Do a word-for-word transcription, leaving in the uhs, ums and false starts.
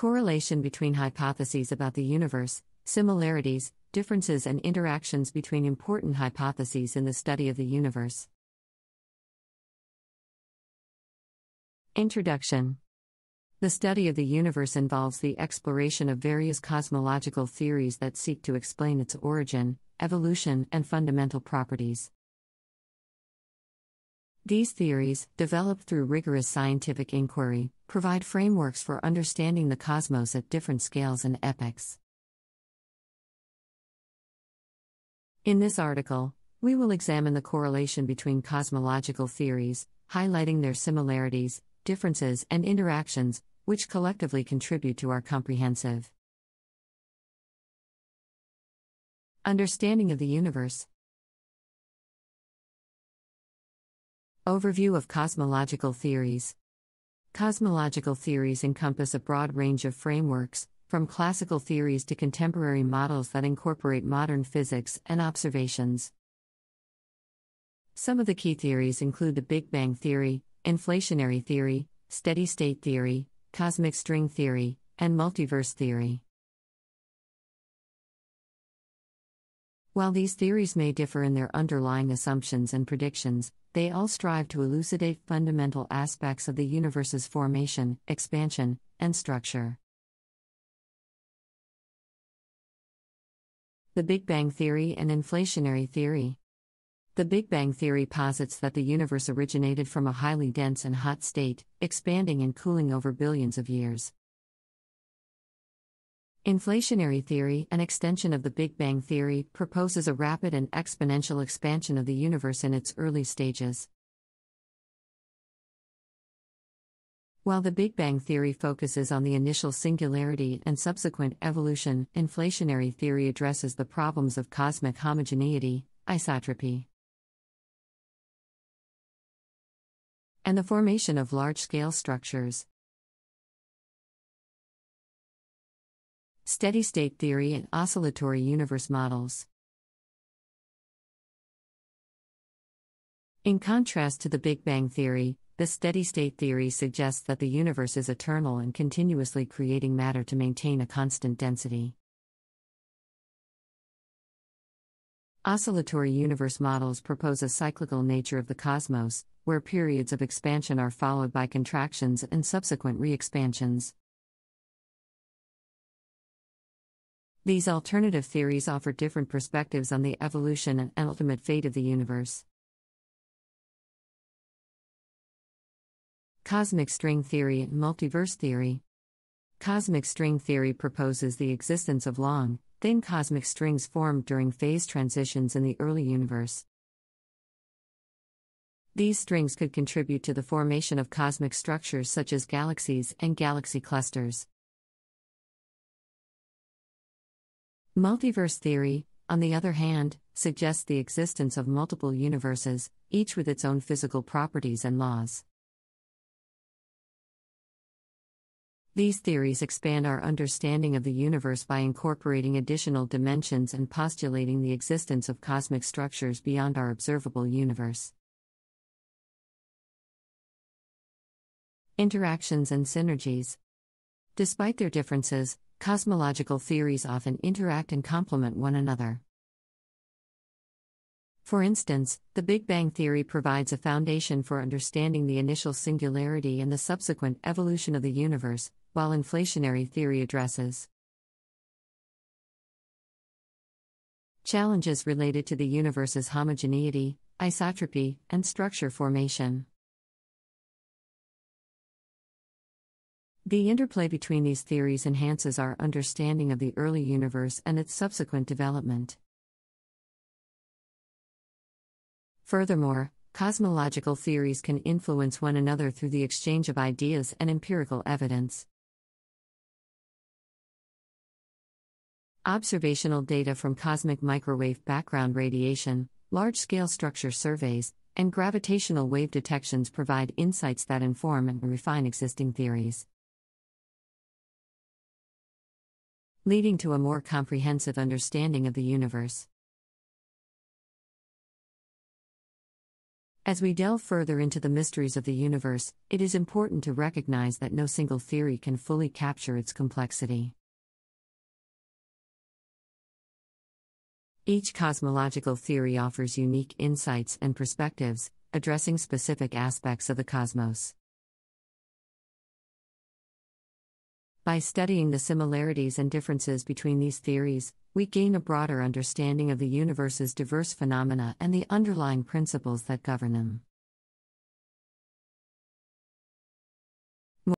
Correlation between hypotheses about the universe, similarities, differences and interactions between important hypotheses in the study of the universe. Introduction. The study of the universe involves the exploration of various cosmological theories that seek to explain its origin, evolution, and fundamental properties. These theories, developed through rigorous scientific inquiry, provide frameworks for understanding the cosmos at different scales and epochs. In this article, we will examine the correlation between cosmological theories, highlighting their similarities, differences, and interactions, which collectively contribute to our comprehensive understanding of the universe. Overview of cosmological theories. Cosmological theories encompass a broad range of frameworks, from classical theories to contemporary models that incorporate modern physics and observations. Some of the key theories include the Big Bang theory, inflationary theory, steady-state theory, cosmic string theory, and multiverse theory. While these theories may differ in their underlying assumptions and predictions, they all strive to elucidate fundamental aspects of the universe's formation, expansion, and structure. The Big Bang theory and inflationary theory. The Big Bang theory posits that the universe originated from a highly dense and hot state, expanding and cooling over billions of years. Inflationary theory, an extension of the Big Bang theory, proposes a rapid and exponential expansion of the universe in its early stages. While the Big Bang theory focuses on the initial singularity and subsequent evolution, inflationary theory addresses the problems of cosmic homogeneity, isotropy, and the formation of large-scale structures. Steady-state theory and oscillatory universe models. In contrast to the Big Bang theory, the steady-state theory suggests that the universe is eternal and continuously creating matter to maintain a constant density. Oscillatory universe models propose a cyclical nature of the cosmos, where periods of expansion are followed by contractions and subsequent re-expansions. These alternative theories offer different perspectives on the evolution and ultimate fate of the universe. Cosmic string theory and multiverse theory. Cosmic string theory proposes the existence of long, thin cosmic strings formed during phase transitions in the early universe. These strings could contribute to the formation of cosmic structures such as galaxies and galaxy clusters. Multiverse theory, on the other hand, suggests the existence of multiple universes, each with its own physical properties and laws. These theories expand our understanding of the universe by incorporating additional dimensions and postulating the existence of cosmic structures beyond our observable universe. Interactions and synergies. Despite their differences, cosmological theories often interact and complement one another. For instance, the Big Bang theory provides a foundation for understanding the initial singularity and the subsequent evolution of the universe, while inflationary theory addresses challenges related to the universe's homogeneity, isotropy, and structure formation. The interplay between these theories enhances our understanding of the early universe and its subsequent development. Furthermore, cosmological theories can influence one another through the exchange of ideas and empirical evidence. Observational data from cosmic microwave background radiation, large-scale structure surveys, and gravitational wave detections provide insights that inform and refine existing theories, leading to a more comprehensive understanding of the universe. As we delve further into the mysteries of the universe, it is important to recognize that no single theory can fully capture its complexity. Each cosmological theory offers unique insights and perspectives, addressing specific aspects of the cosmos. By studying the similarities and differences between these theories, we gain a broader understanding of the universe's diverse phenomena and the underlying principles that govern them.